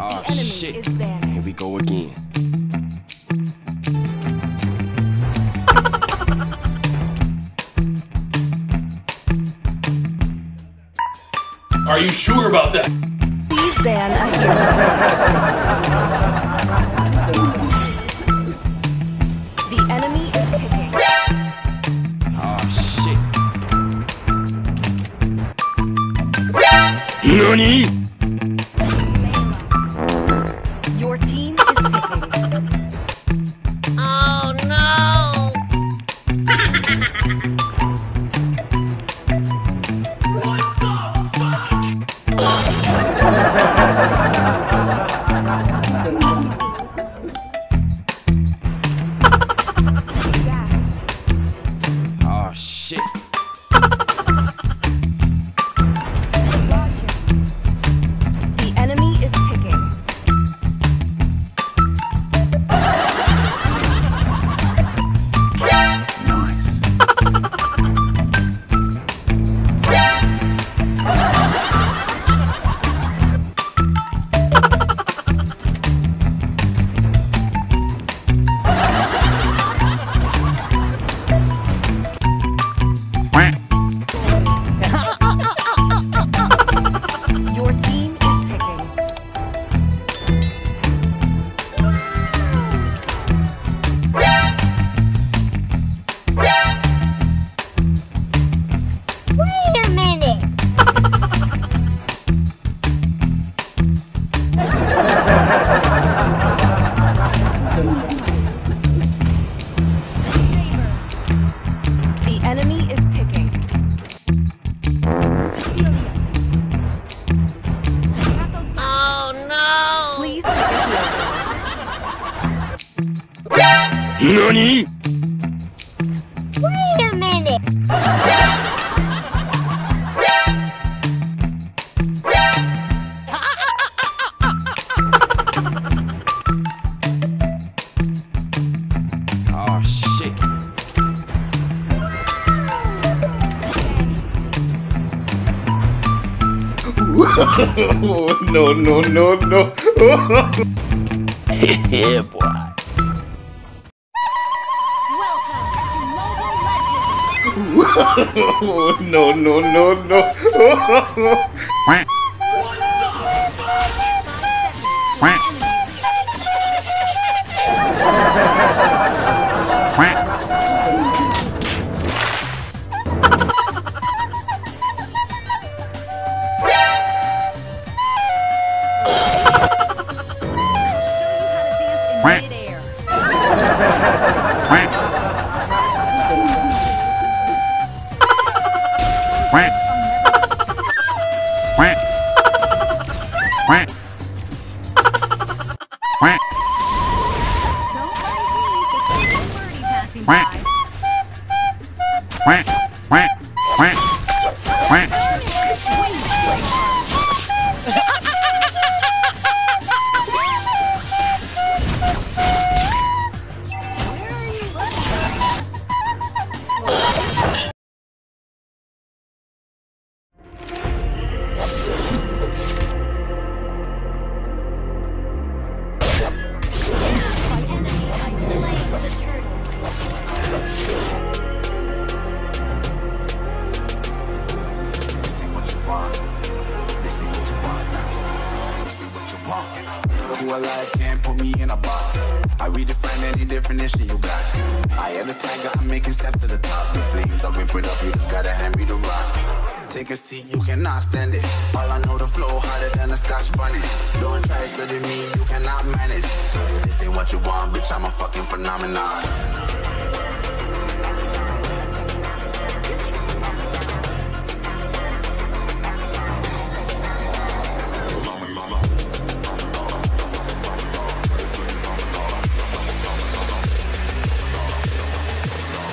Oh, the enemy is there. Here we go again. Are you sure about that? Please, Dan, I hear you. The enemy is picking. Oh, shit. Nani? Your team is picking. Oh, no. Oh, shit. The enemy is picking. NANI?! Wait a minute! Oh, shit. Oh, no, no, no, no. Yeah, boy. No, no, no, no. What the fuck? Take a seat, you cannot stand it. All I know, the flow harder than a Scotch bunny. Don't try studying me, you cannot manage. This ain't what you want, bitch, I'm a fucking phenomenon.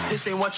This ain't what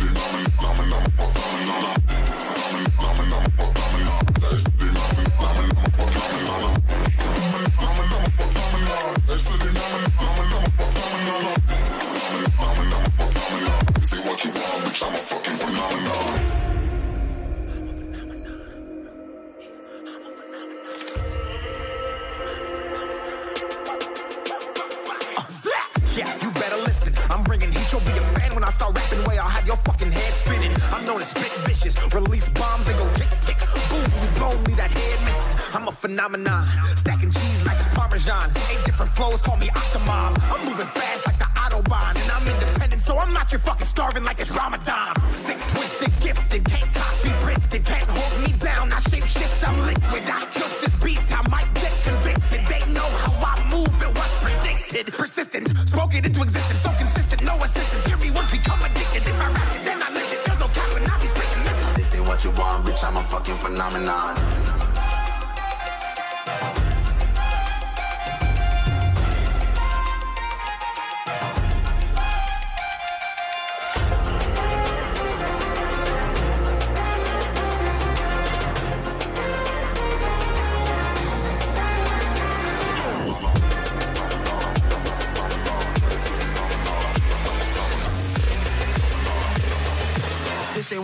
Say what you want, bitch, I'm a fucking phenomenon. bitches, release bombs, they go tick tick, boom, you blown me that head missing. I'm a phenomenon, stacking cheese like it's Parmesan. 8 different flows, call me Octomom. I'm moving fast like the Autobahn, and I'm independent, so I'm not your fucking starving like it's Ramadan. Sick, twisted, gifted, can't copy printed, can't hold me down. I shape shift, I'm liquid. I killed this beat, I might get convicted. They know how I move, it was predicted. Persistent, spoke it into existence, so consistent, no assistance. Hear me once, become addicted. If I rap it, then I live it. There's no cap when I be breaking this. This ain't what you want, bitch. I'm a fucking phenomenon. This ain't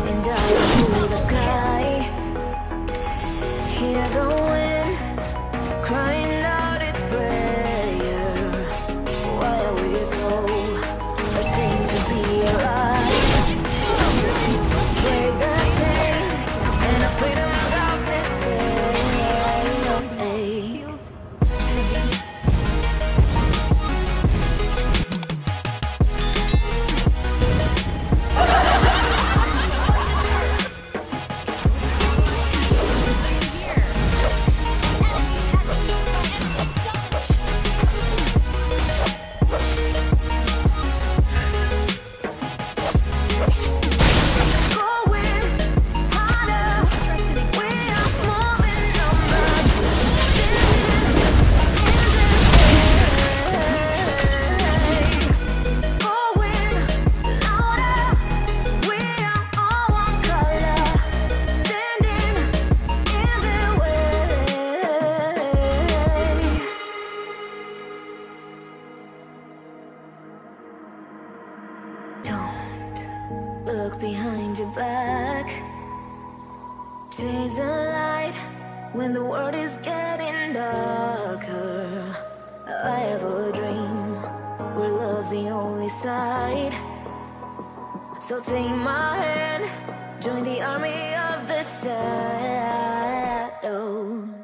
And dive into the sky. Hear the wind crying out its prayer. Why are we so ashamed to be alive? Break the chains and our freedom's all set behind your back. Chase a light when the world is getting darker. I have a dream where love's the only side. So take my hand, join the army of the shadow.